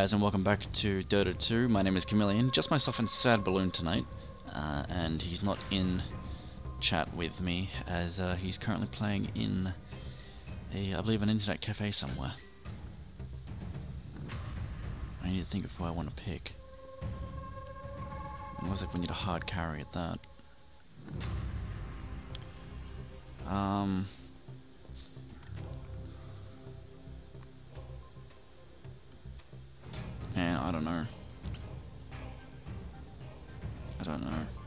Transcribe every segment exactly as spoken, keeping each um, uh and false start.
guys, and welcome back to Dota two. My name is Chameleon, just myself and Sad Balloon tonight, uh, and he's not in chat with me as uh, he's currently playing in a, I believe, an internet cafe somewhere. I need to think of who I want to pick. It looks like we need a hard carry at that. Um. Man, I don't know. I don't know. I'm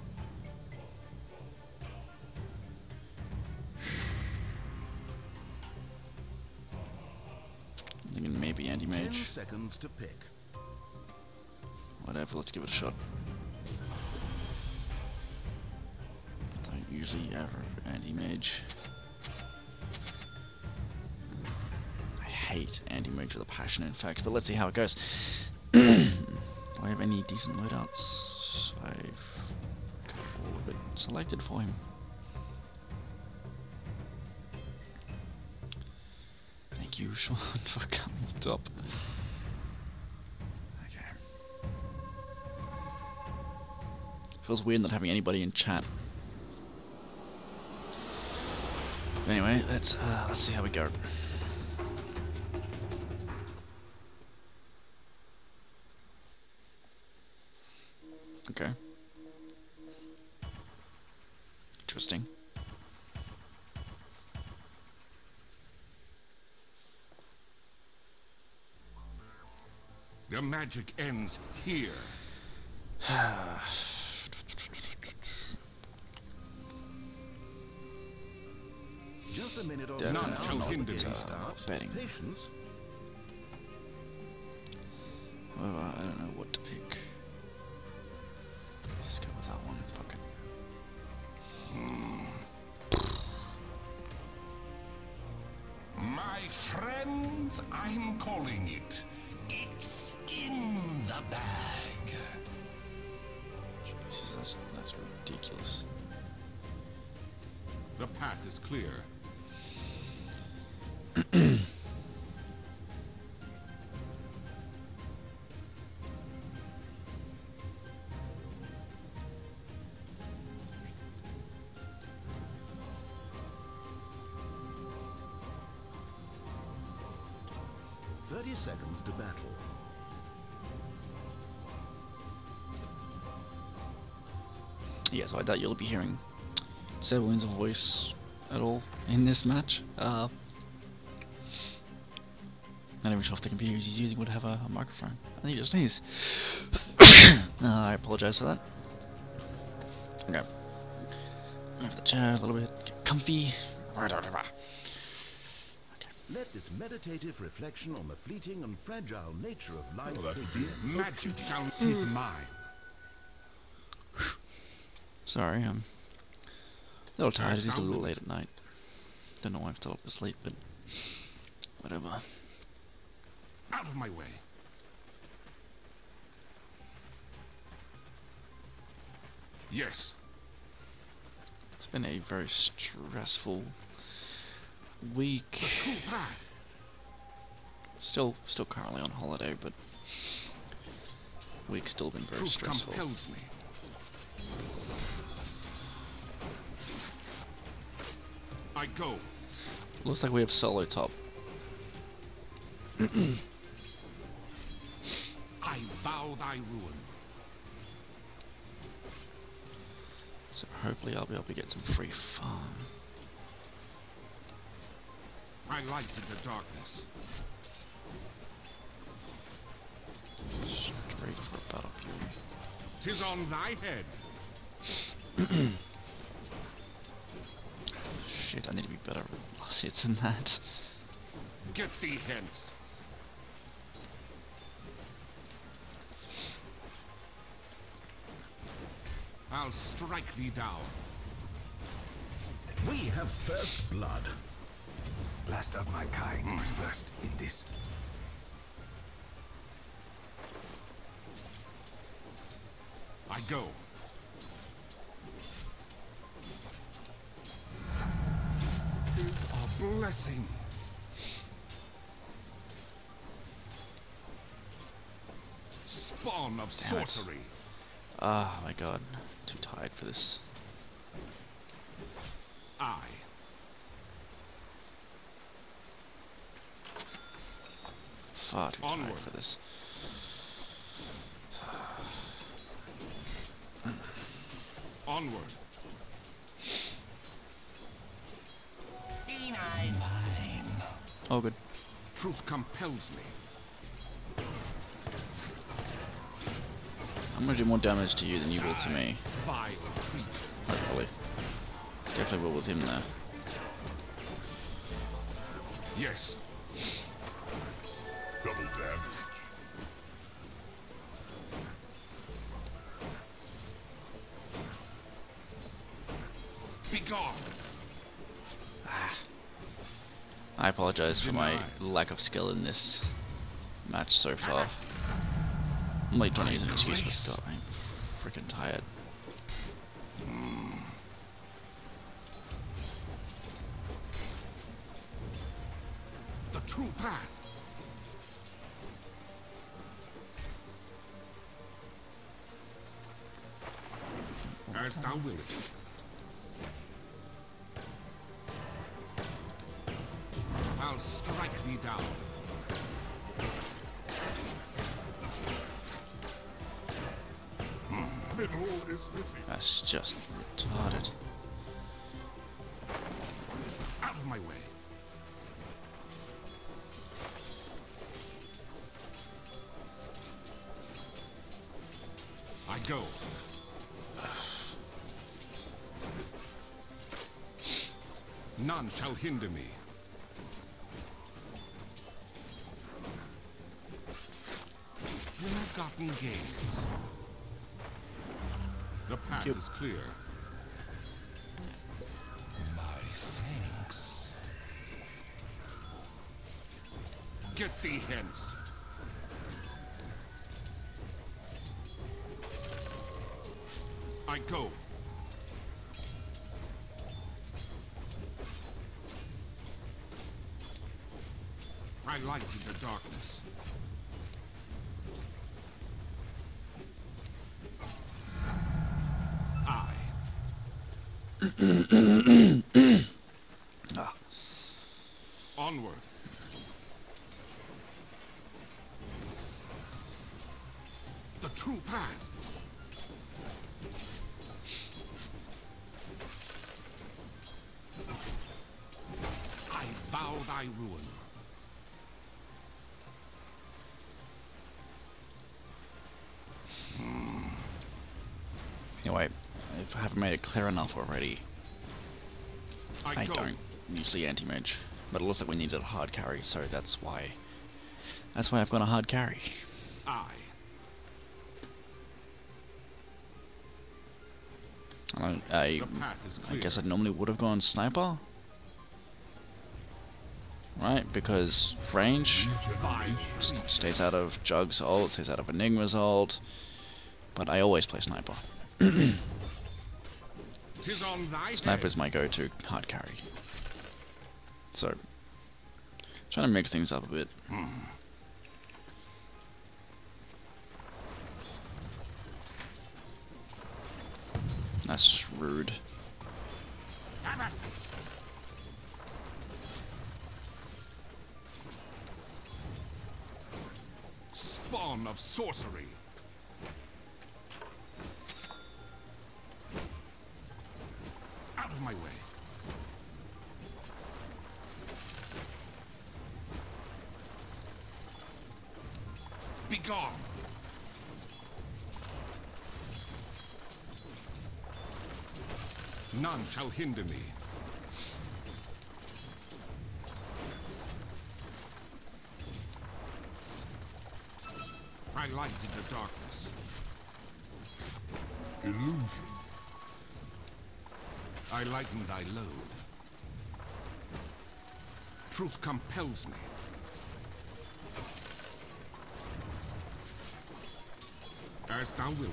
thinking maybe Anti-Mage. Ten seconds to pick. Whatever, let's give it a shot. I don't usually ever Anti-Mage. I hate Anti-Mage with a passion, in fact, but let's see how it goes. Do I have any decent loadouts? I've got all of it selected for him. Thank you, Sean, for coming top. Okay. Feels weird not having anybody in chat. But anyway, let's uh, let's see how we go. Okay. Interesting. The magic ends here. Just a minute or so. None shall hinder thee. Betting. Patience. Well, I don't know what to pick. My friends, I'm calling it. It's in the bag. Jesus, that's, that's ridiculous. The path is clear. Thirty seconds to battle. Yeah, so I doubt you'll be hearing Zedwin's voice at all in this match. Uh, not even sure if the computer he's using would have a, a microphone. I think he just sneezed. uh, I apologize for that. Okay. Move the chair a little bit. Get comfy. Let this meditative reflection on the fleeting and fragile nature of life oh, be magic sound is mine. Sorry, I'm a little tired. It is a little late at night. Don't know why I'm still up to sleep, but whatever. Out of my way. Yes. It's been a very stressful week. Still, still currently on holiday, but week's still been very stressful. I go. Looks like we have solo top. I vow thy ruin. So hopefully I'll be able to get some free farm. I lighted the darkness. Straight for Battle Fury. Tis on thy head. Shit, I need to be better with last hits than that. Get thee hence. I'll strike thee down. We have first blood. Last of my kind, mm. first in this. I go. A blessing. spawn of sorcery. Ah, oh my god. Too tired for this. I. Far too Onward. tired for this. Onward. Denied. Oh, good. Truth compels me. I'm gonna do more damage to you than you will to me. Hopefully. Definitely will with him there. Yes. Double damage. Be gone. Ah. I apologize for my lack of skill in this match so far. I'm like trying to use an excuse for stuff. I'm freaking tired. Mm. The true path. As thou wilt. I'll strike thee down. Hmm. Is That's just retarded. Out of my way. I go. None shall hinder me. Forgotten games. The path is clear. My thanks. Get thee hence. I go. I light in the darkness. ah. Onward. The true path. I vow thy ruin. Hmm. Anyway. I haven't made it clear enough already. I, I don't usually anti-mage, but it looks like we needed a hard carry, so that's why. That's why I've got a hard carry. I. I, I, I guess I normally would have gone sniper, right? Because range stays out of Jug's ult, stays out of Enigma's ult, but I always play sniper. Sniper's my go-to hard carry. So, trying to mix things up a bit. Mm. That's rude. Spawn of sorcery. My way. Be gone. None shall hinder me. I light in the darkness. Illusion. I lighten thy load. Truth compels me. As thou wilt.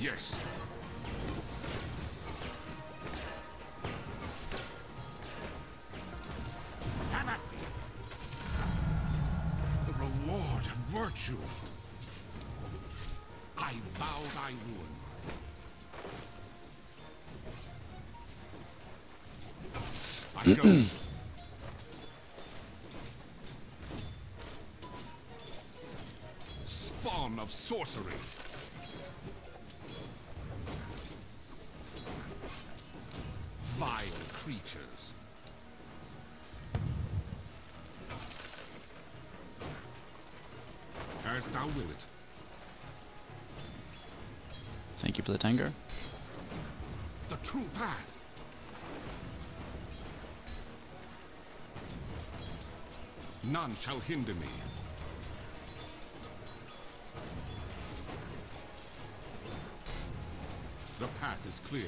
Yes. virtue. I vow thy ruin. I go. Spawn of sorcery. Vile creatures. As thou wilt. Thank you for the tango. The true path. None shall hinder me. The path is clear.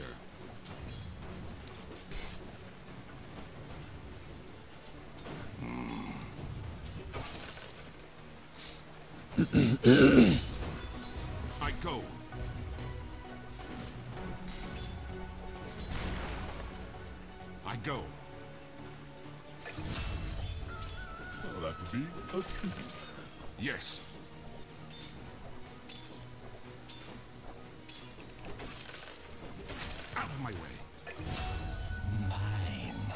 I go. I go. Oh, that would be a treat. Yes. Out of my way. Mine.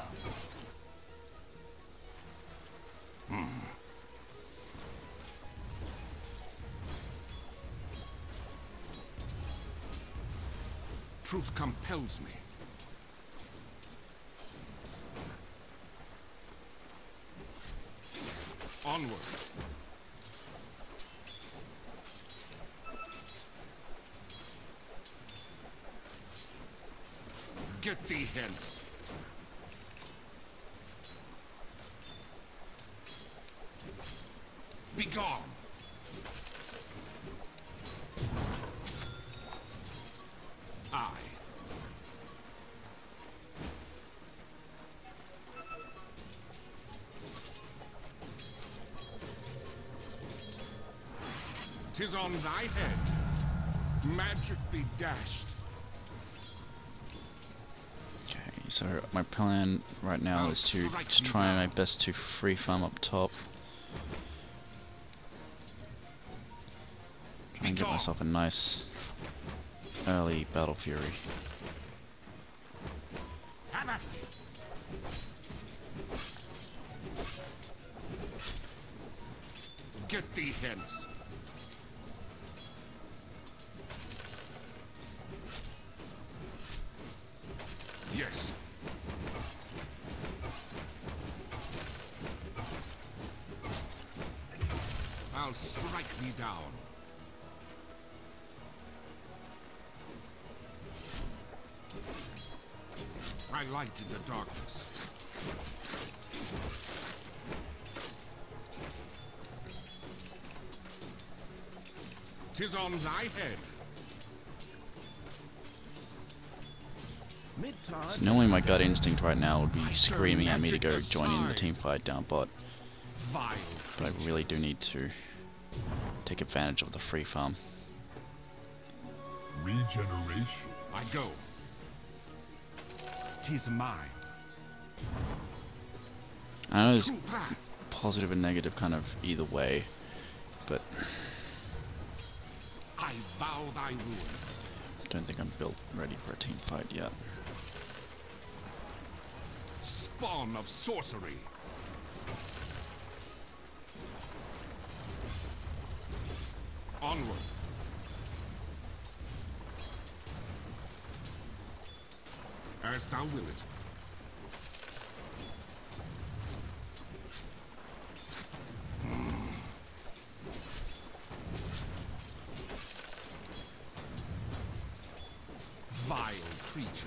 Mm. Truth compels me. Onward. Get thee hence. Be gone. I. Tis on thy head. Magic be dashed. Okay, so my plan right now is to just try my best to free farm up top. Try and get myself a nice early Battle Fury. Get thee hence. Yes. I'll strike thee down. I light in the darkness. Tis on thy head. So normally my gut instinct right now would be screaming at me to go join in the team fight down bot, but I really do need to take advantage of the free farm. Regeneration. I go. Tis mine. I know it's positive and negative kind of either way, but I vow thy ruin. I don't think I'm built ready for a team fight yet. Spawn of sorcery. Onward. As thou wilt. Vile creatures.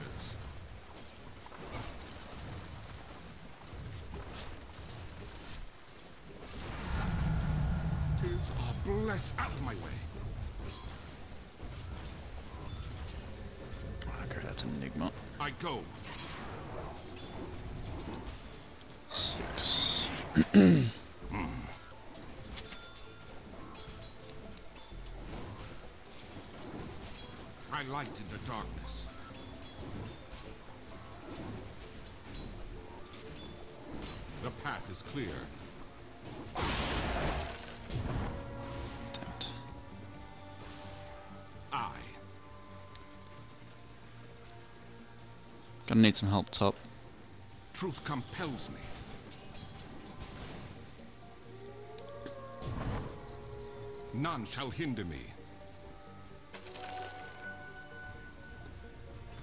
Bless out of my way. Okay, that's an Enigma. I go. Six. mm. I light in the darkness. The path is clear. Gonna need some help top. Truth compels me. None shall hinder me.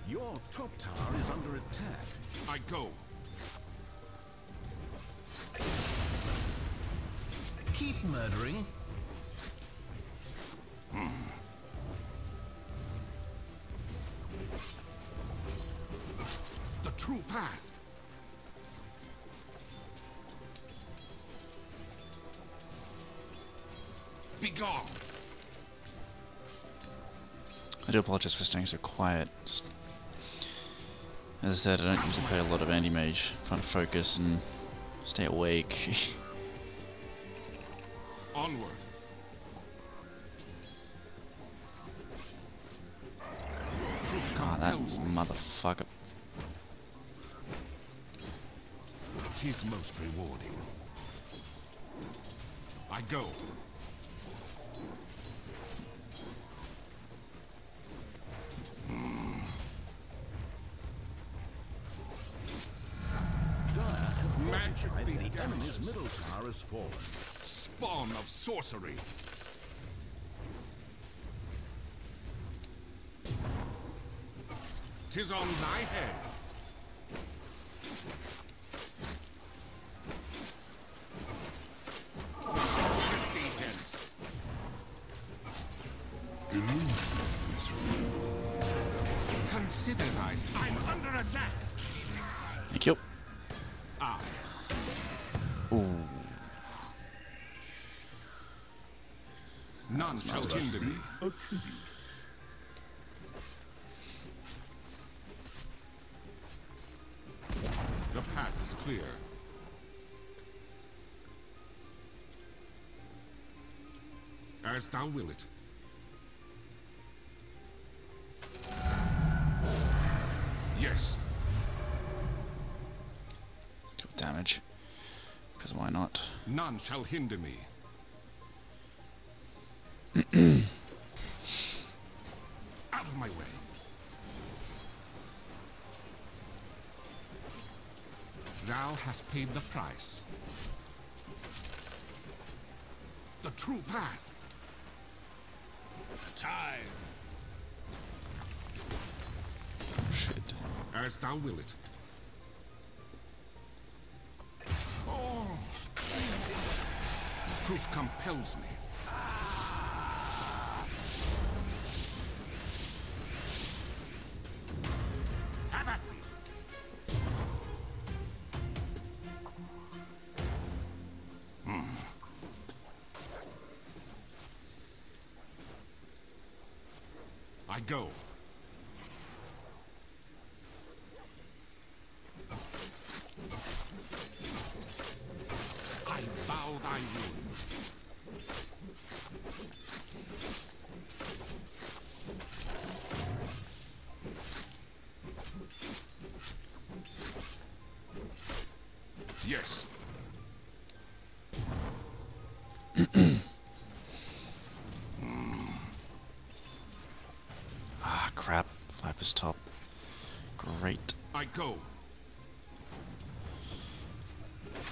Your top tower is under attack. I go. Keep murdering. Mm. The true path. Be gone. I do apologize for staying so quiet. Just, as I said, I don't usually play a lot of Anti-Mage. Trying to focus and stay awake. Onward. Ah, oh, that motherfucker. He's most rewarding. I go. The enemy's middle tower is fallen. Spawn of sorcery. Tis on thy head. Consider nice. I'm under attack. Thank you. I. Ooh. None shall hinder me. A tribute. The path is clear. As thou wilt it. Yes. Good damage. Because why not? None shall hinder me. Out of my way. Thou hast paid the price. The true path. The time. Oh, shit. As thou wilt it. Truth compels me. Have at me. Mm. I go. I bow thy will. Yes. Ah, crap. Life is top. Great. I go.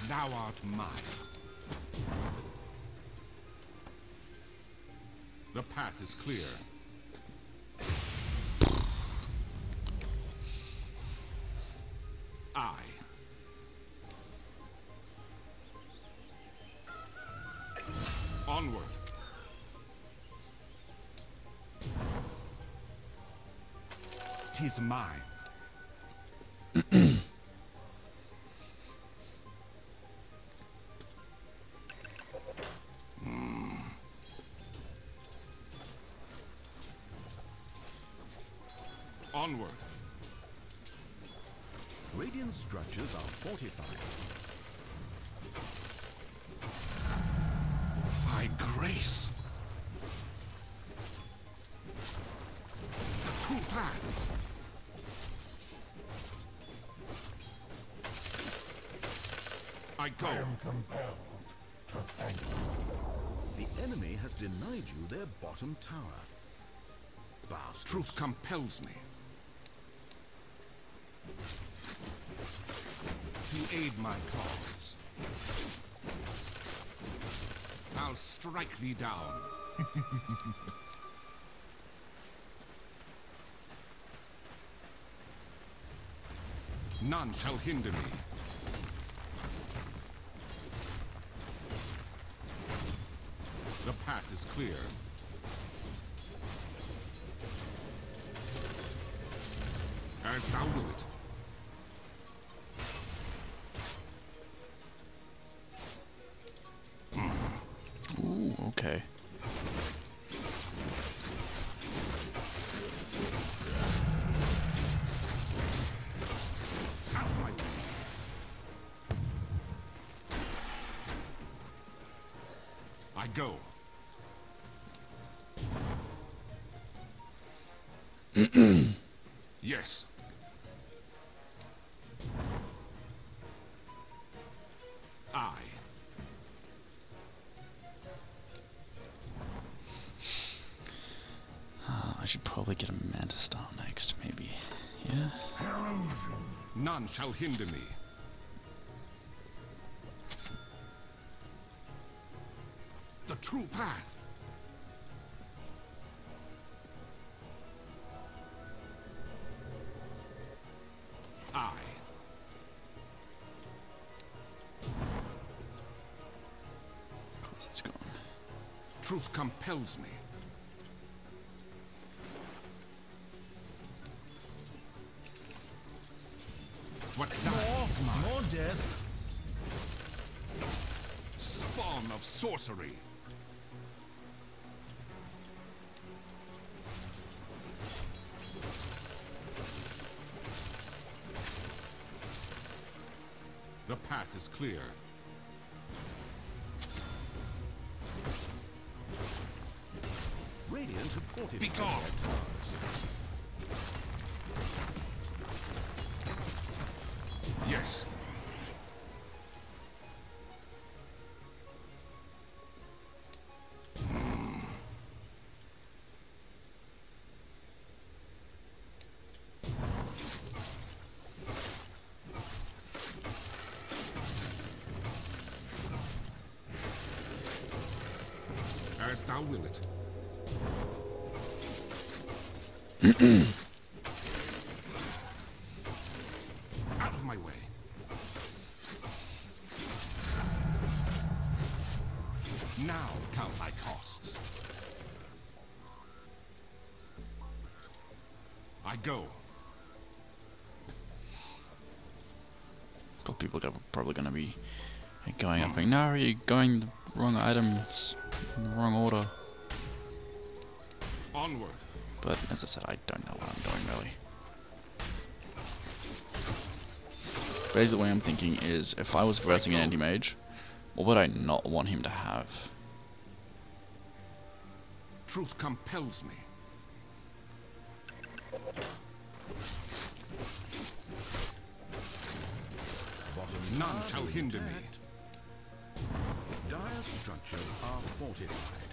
Thou art mine. The path is clear. I. Onward. Tis mine. Onward. Radiant structures are fortified. By grace. The true path. I go. I am compelled to thank you. The enemy has denied you their bottom tower. Bastards. Truth compels me. To aid my cause, I'll strike thee down. None shall hinder me. The path is clear. As thou wilt. Okay. I go. Yes. I. I should probably get a Manta style next, maybe. Yeah. None shall hinder me. The true path. I. Of course, it's gone. Truth compels me. What's that? More, more death. Spawn of sorcery. The path is clear. Radiant have fortified. Be gone. Yes. Mm. As thou wilt it. Going up, like, no, you're going the wrong items in the wrong order. Onward. But as I said, I don't know what I'm doing really. Basically, the way I'm thinking is, if I was versing an anti-mage, what would I not want him to have? Truth compels me. None shall hinder me. Dire structures are fortified.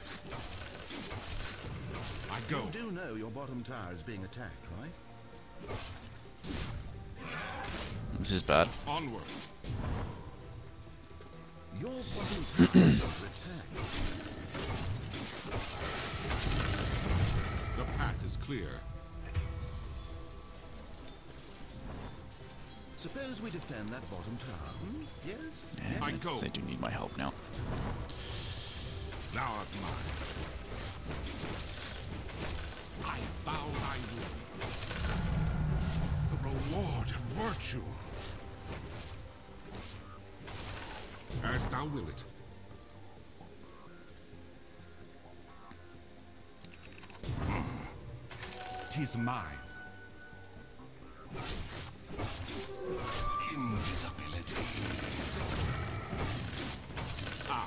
I go. You do know your bottom tower is being attacked, right? This is bad. Onward. Your bottom tower is under attack. The path is clear. Suppose we defend that bottom tower. Hmm? Yes. Yeah, I go. They do need my help now. Thou art mine. I vow I will. The reward of virtue. As thou wilt it. Mm. Tis mine. Invisibility. I.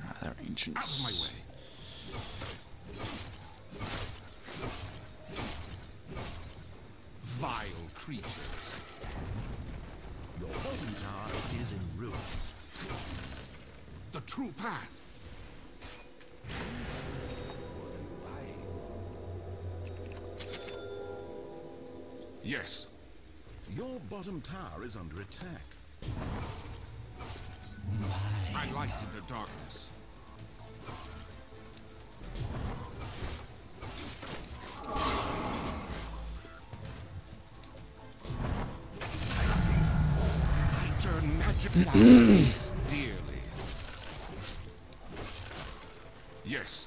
Ah, they're ancients. Out of my way. Vile creatures. Your bottom tower is in ruins. The true path. Yes. Your bottom tower is under attack. My I lighted the darkness. I turn magic powers dearly. Yes.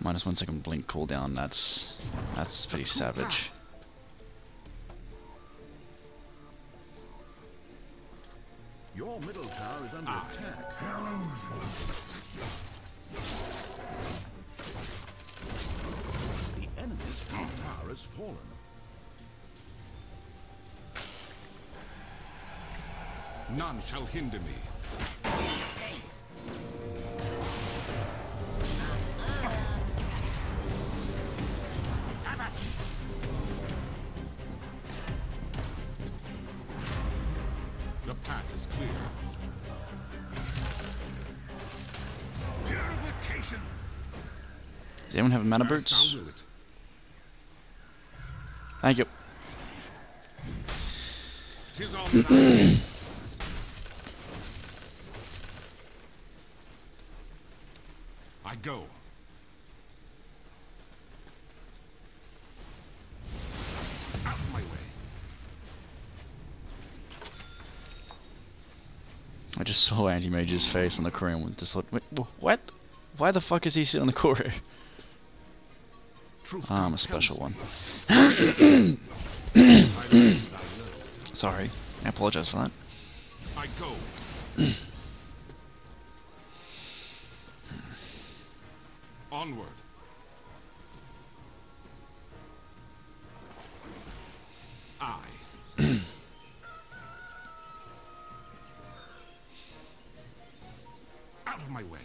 Minus one second blink cooldown. That's that's pretty savage. Your middle tower is under I attack. The enemy's top tower has fallen. None shall hinder me. Does anyone have mana boots? Thank you. I go. Out of my way. I just saw Anti-Mage's face on the corner and just thought, what? Why the fuck is he sitting on the corner? Ah, I'm a special one. Sorry, I apologize for that. I go. Onward. I. Out of my way.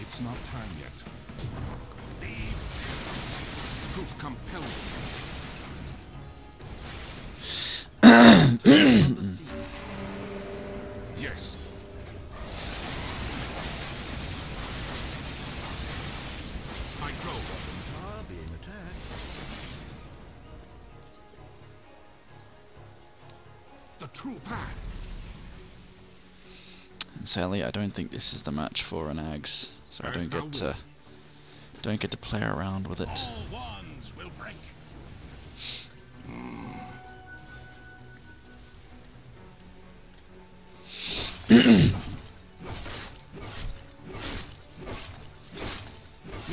It's not time yet. Truth compelling. Yes. I go. Are being attacked. The true path. And sadly, I don't think this is the match for an Ags. So I don't get to don't get to play around with it. All wands will break. Mm.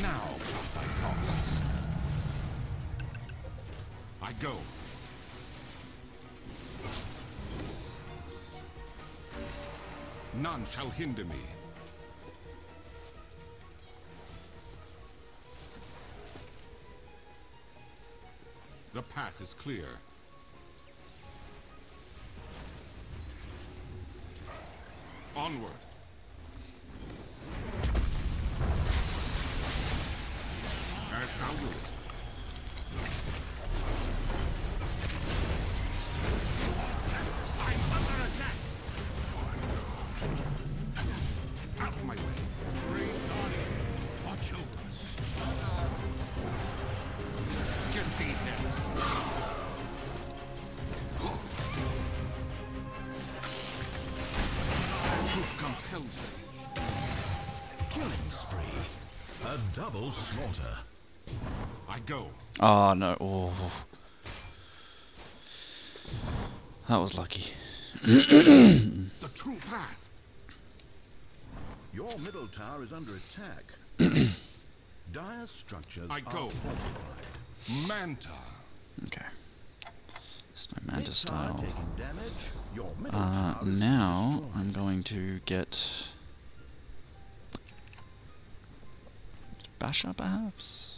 Now I pause. I go. None shall hinder me. The path is clear. Onward. As thou wilt. I'm under attack. Out of my way. Bring on in. Watch over us. Get thee hence. Truth compels me. Killing spree. A double slaughter. I go. Oh no. Oh. That was lucky. The true path. Your middle tower is under attack. Dire structures I go. Are fortified. Manta. Okay. This is my Manta style. Damage, your uh, now destroyed. I'm going to get Basher, perhaps.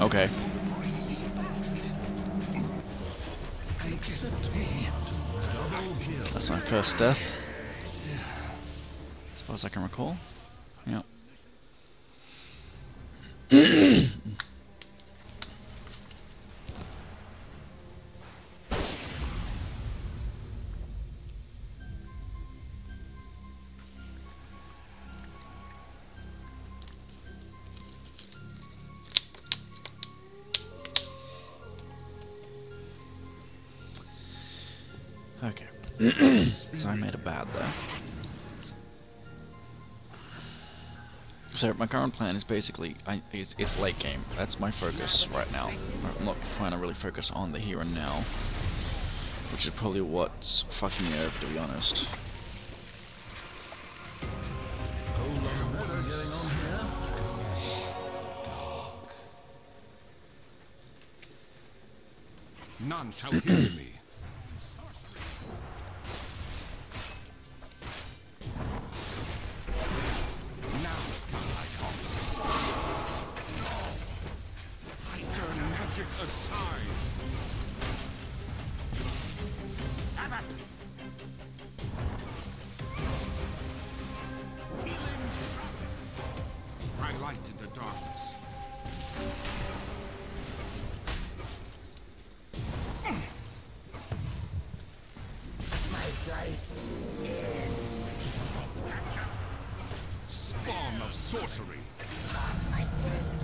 Okay. That's my first death. As far as I can recall. Yep. Okay. So I made a bad there. So my current plan is basically, I, it's, it's late game. That's my focus right now. I'm not trying to really focus on the here and now, which is probably what's fucking me over, to be honest. None shall hear me. Good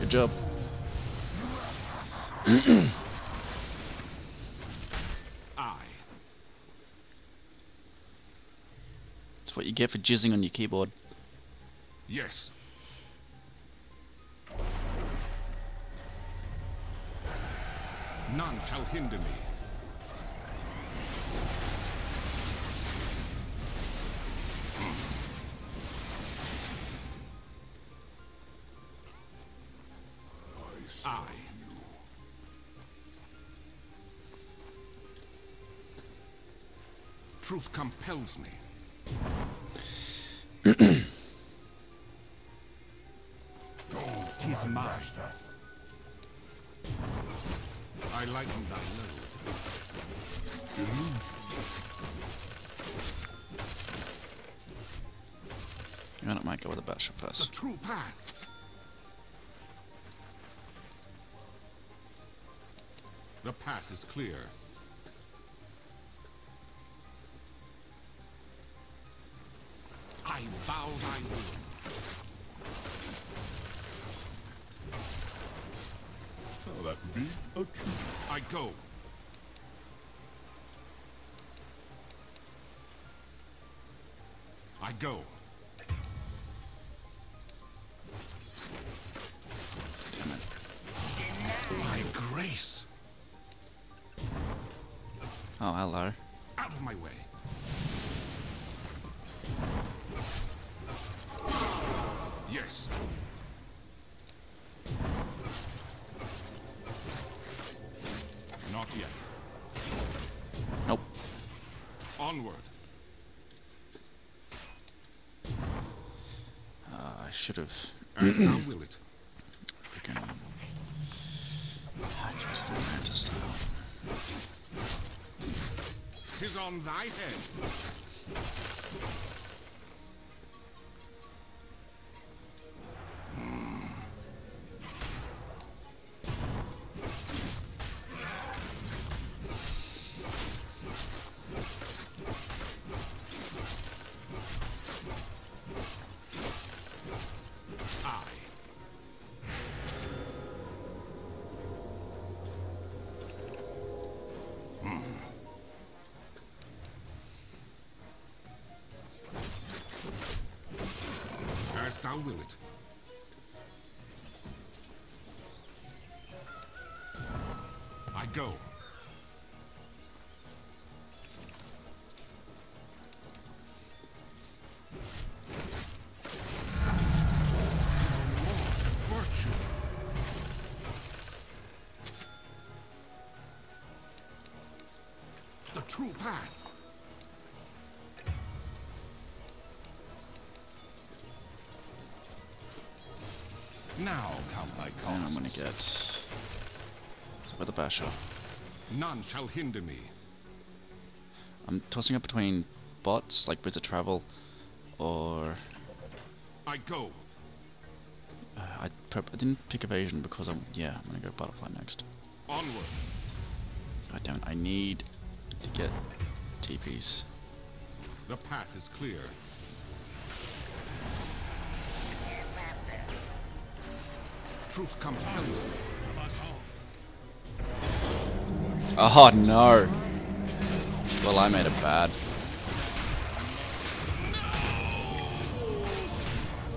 job. I. It's what you get for jizzing on your keyboard. Yes. None shall hinder me. Truth compels me. Tis master. I lighten thy load. You know, it might go with a Basher first. The true path. The path is clear. I bow thy will. Shall that be a truth? I go. I go. Damn it. My grace. Oh, hello. Out of my way. Yes. Not yet. Nope. Onward. Uh, I should have. As thou will it. Freaking. Manta style. Tis on thy head. How will it? I go. true path. Now count thy cost. And I'm gonna get with the Basher. None shall hinder me. I'm tossing up between bots, like Wizard Travel, or I go. Uh, I, prep I didn't pick evasion because I'm yeah. I'm gonna go Butterfly next. Onward. God damn it! I need to get T Ps. The path is clear. Truth compels me. Oh no! Well, I made it bad.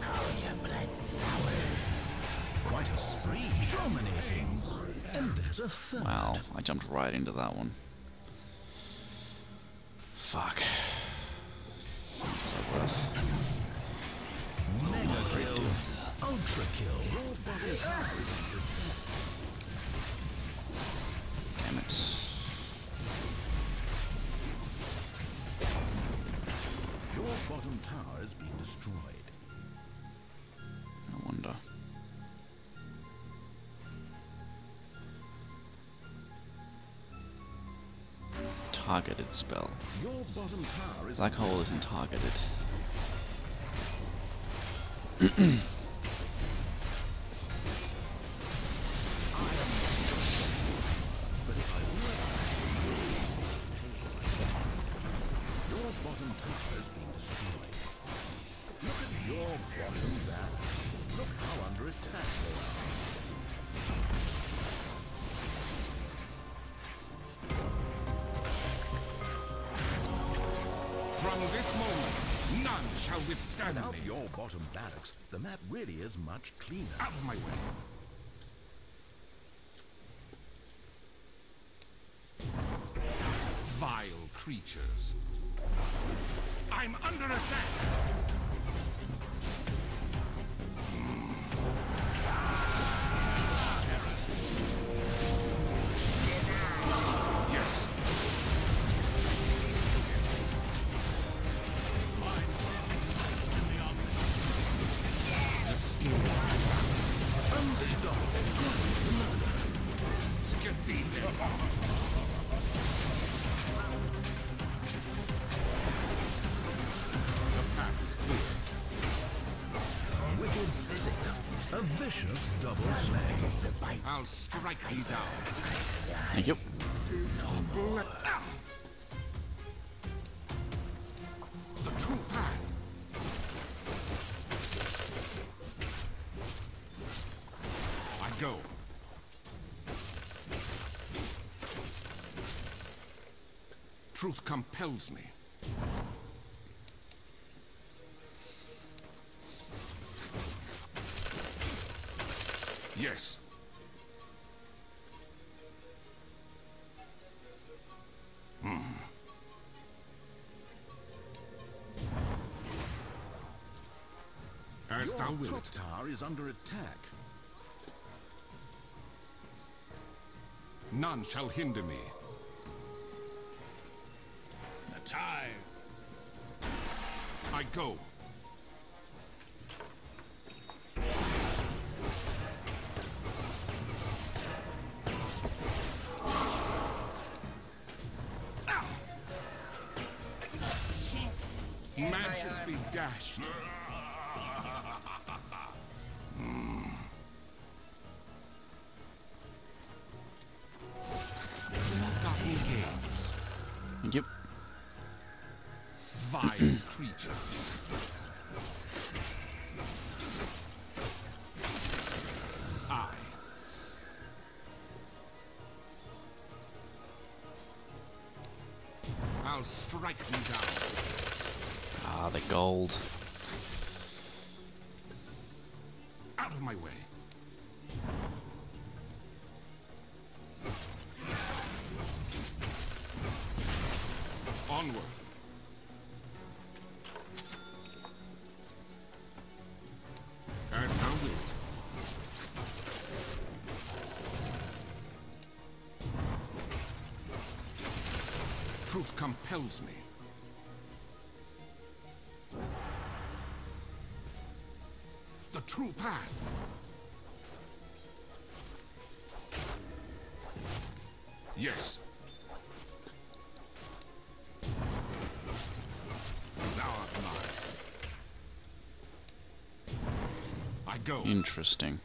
Oh, your blood sour. Quite a spree, dominating. And there's a third. Wow, I jumped right into that one. Fuck. Mega kill. Ultra kill. Damn it. Your bottom tower has been destroyed. No wonder. Targeted spell. Your bottom tower is Black Hole isn't targeted. Without your bottom barracks, the map really is much cleaner. Out of my way. Vile creatures. I'm under attack. Mm. Ah, yes. Double slay. I'll strike you down. Thank you. The true path. I go. Truth compels me. Yes. Mm. As Your thou wilt. Top tower is under attack. None shall hinder me. The time. I go. Dashed. Mm. Yep. Vile creature. I. I'll strike you down. Ah, the gold. Out of my way. Onward. As thou wilt. Truth compels me. The true path. Yes. Thou art mine. I go. Interesting.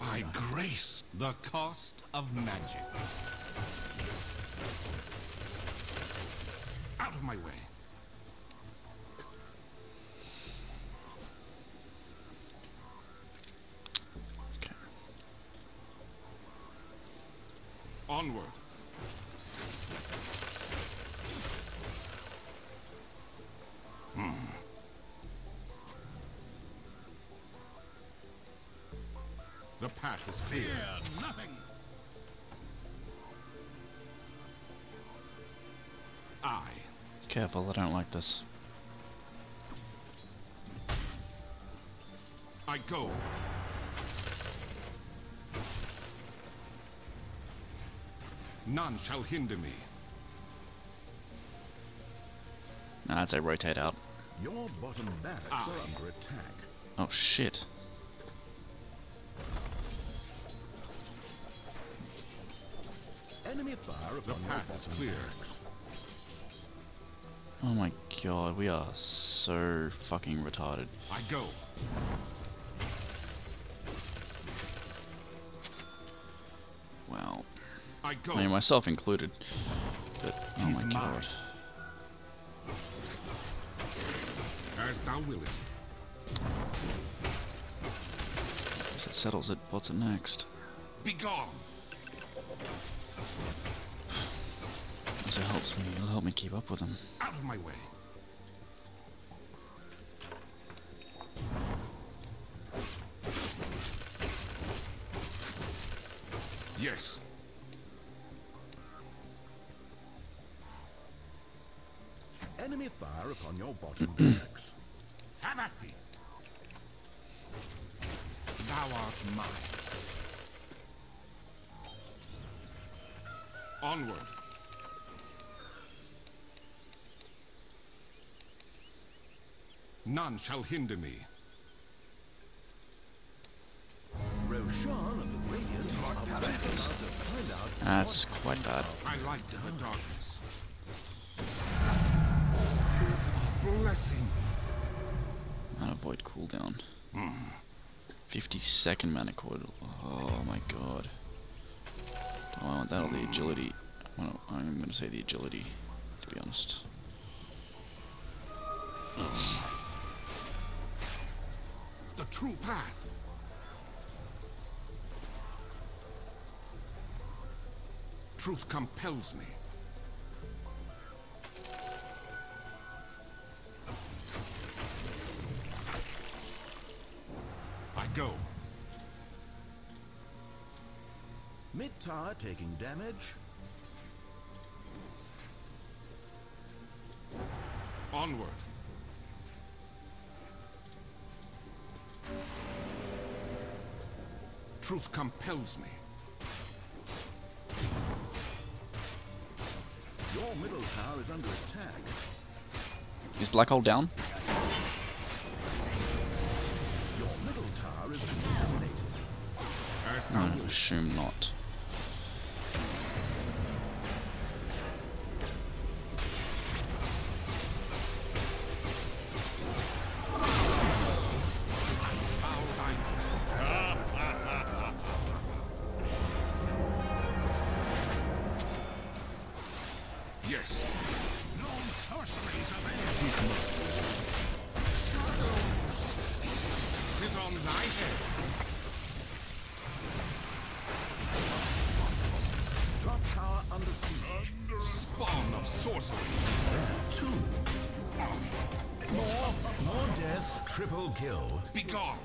By grace, the cost of magic. Out of my way. Okay. Onward. The path is clear. Fear nothing. I. Careful, I don't like this. I go. None shall hinder me. Nah, I'd say rotate out. Your bottom barracks I. are under attack. Oh shit. Enemy fire upon the path is clear. Oh my god, we are so fucking retarded. I go. Wow. I go. I mean, myself included. But oh my god. As thou willest. Guess that settles it. What's it next? Be gone. It helps me. It'll help me keep up with them. Out of my way. Yes. Enemy fire upon your bottom barracks. Have at thee. Thou art mine. Onward. None shall hinder me. Roshan and the radiant heart. That's quite bad. I light to the darkness. Blessing. Mana void cooldown. Mm. fifty second mana cooldown. Oh my god. Do I want that or the agility? Well, I'm going to say the agility, to be honest. Mm. The true path. Truth compels me. I go. Mid tower taking damage. Onward. Truth compels me. Your middle tower is under attack. Is Black Hole down? Your middle tower is contaminated. I assume not. Kill. Be gone.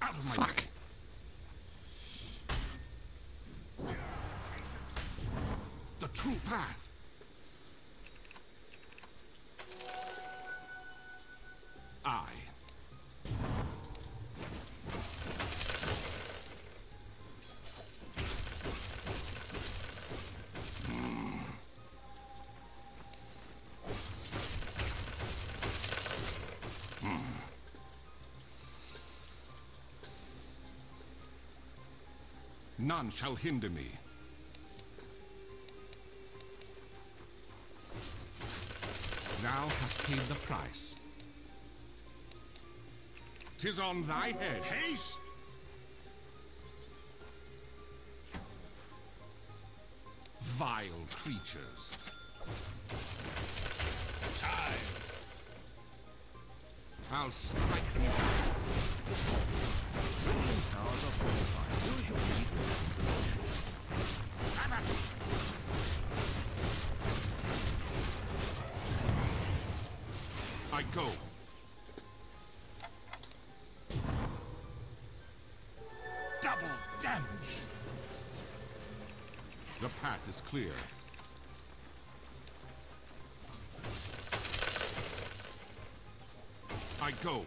Out of my way. Fuck. path. I. None shall hinder me. Thou hast paid the price. 'Tis on thy head. Haste! Vile creatures. Time! I'll strike them down. Towers are fortified. Use your resources. I go. Double damage. The path is clear. I go.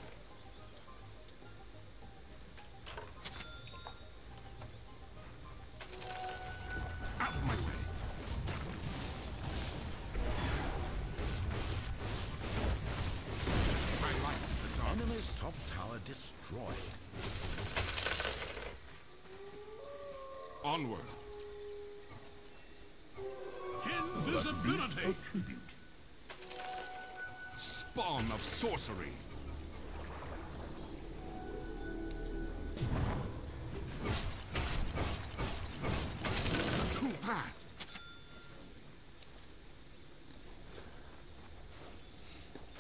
Onward. Invisibility. Tribute. Spawn of sorcery. A true path.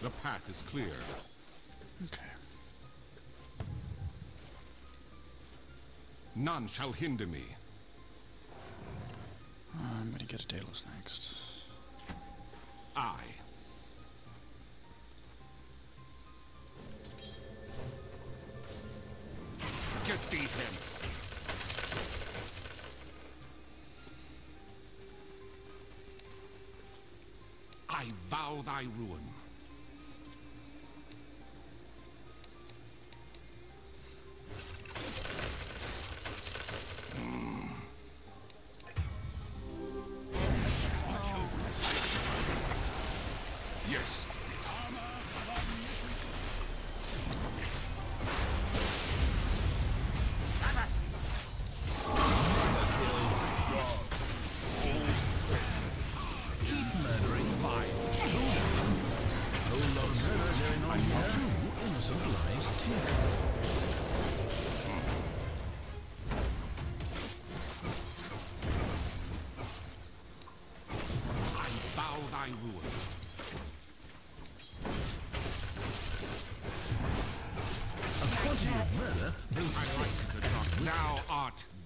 The path is clear. Okay. None shall hinder me. I'm gonna get a Daedalus next. I. Get defense. I vow thy ruin.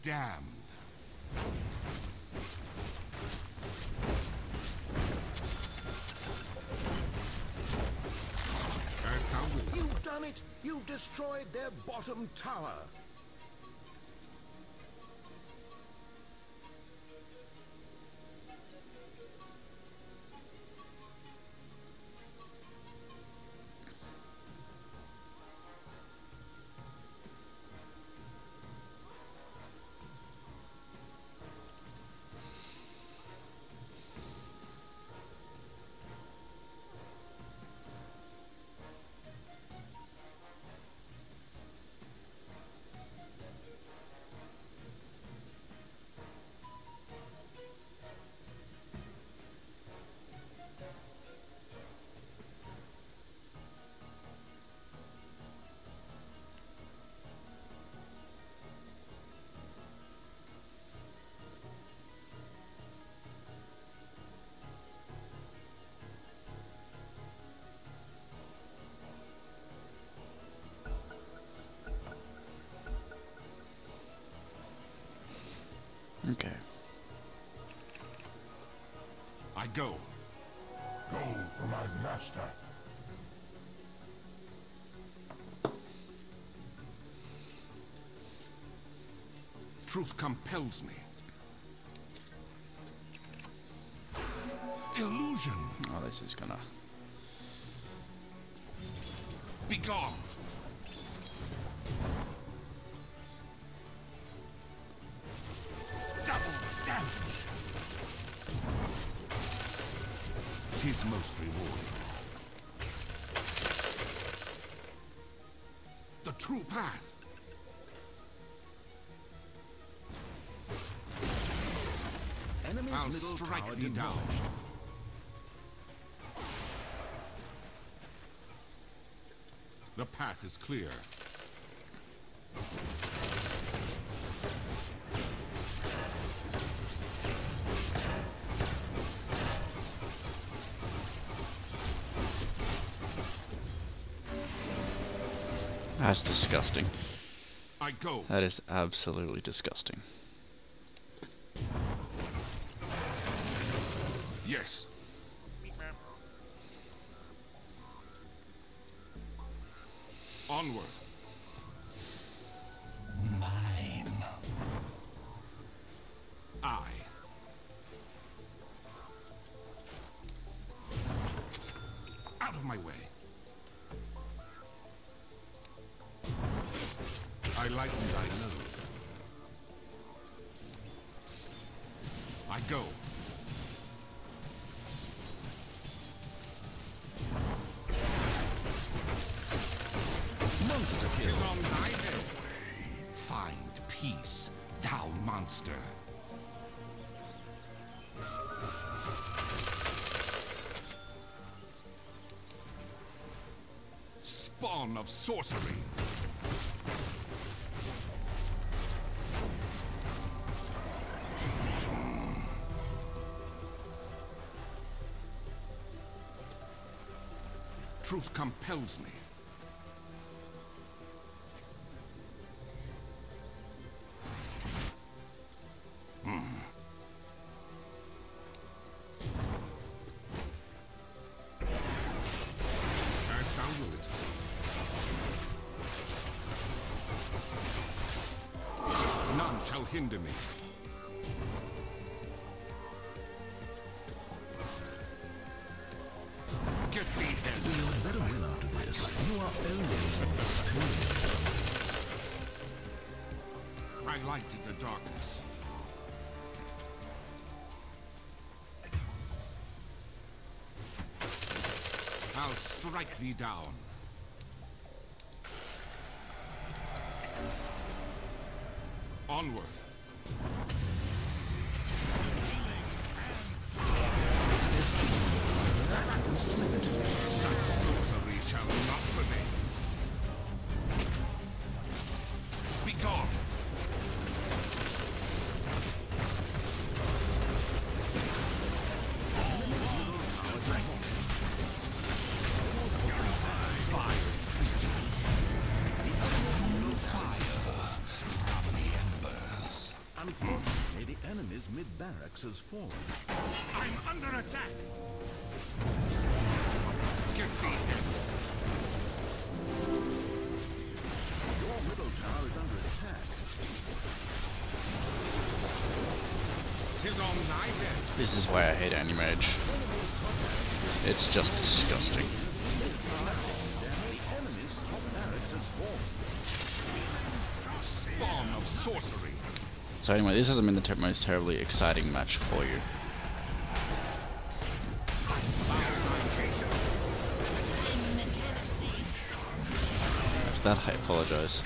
Damned. You've done it! You've destroyed their bottom tower! Okay. I go. Go for my master. Truth compels me. illusion. Oh, this is gonna be gone. Double damage. Tis most rewarding. The true path. I'll strike thee down. The path is clear. That's disgusting. I go. That is absolutely disgusting. Yes. Onward. Mine. I. Out of my way. I like what I know. I go. Find peace, thou monster. Spawn of sorcery. Truth compels me. Hinder me. Get me hence. We are better well after this. You are only. I lighted the darkness. I'll strike thee down. Onward. Barracks has fallen. I'm under attack. Get these heads. Your middle tower is under attack. Tis on thy head. This is why I hate Anti-Mage. It's just disgusting. The enemy's top barracks has fallen. Spawn of sorcery. So anyway, this hasn't been the ter most terribly exciting match for you. For that, I apologize.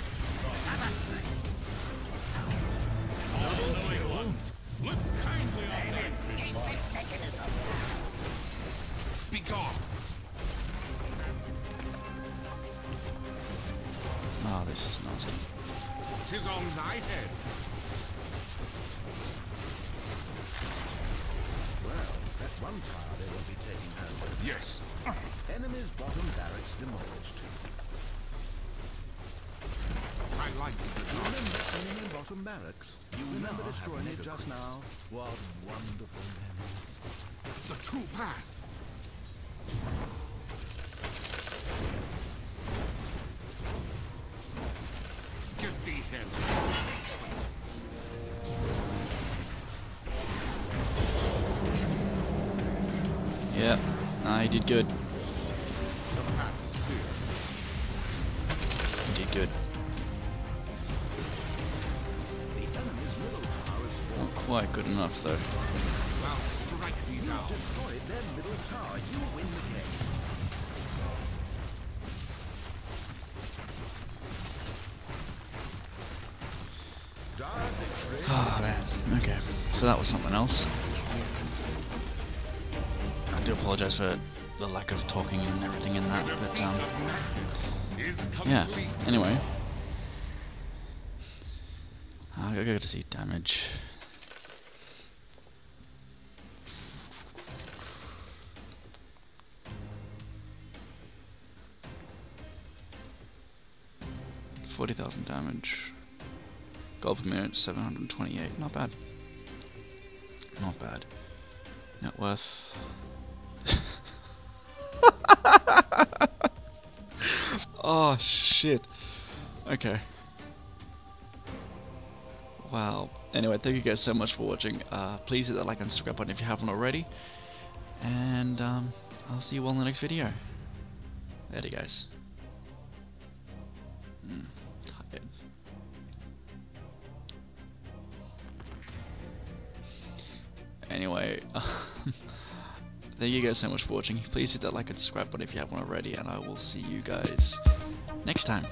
Be gone. Oh, this is nasty. 'Tis on thy head. One tower they will be taking over. Yes. Enemy's bottom barracks demolished. I like the enemy bottom barracks. You remember destroying it just now? What wonderful memories. The true path. Get thee hence. he did good. He did good. Not quite good enough though. Oh man, okay. So that was something else. I do apologise for the lack of talking and everything in that, but um, yeah, anyway. I gotta go to see damage. forty thousand damage. Gold per minute, seven hundred twenty-eight. Not bad. Not bad. Net worth. Oh, shit. Okay. Wow. Anyway, thank you guys so much for watching. Uh, please hit that like and subscribe button if you haven't already. And um, I'll see you all in the next video. Later, guys. Mm, tired. Anyway, thank you guys so much for watching. Please hit that like and subscribe button if you haven't already, and I will see you guys next time.